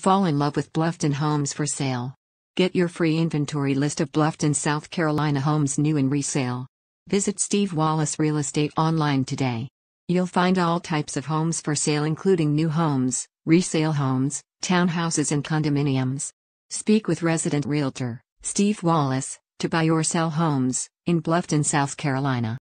Fall in love with Bluffton homes for sale. Get your free inventory list of Bluffton, South Carolina homes new and resale. Visit Steve Wallace Real Estate online today. You'll find all types of homes for sale, including new homes, resale homes, townhouses, and condominiums. Speak with resident realtor Steve Wallace to buy or sell homes in Bluffton, South Carolina.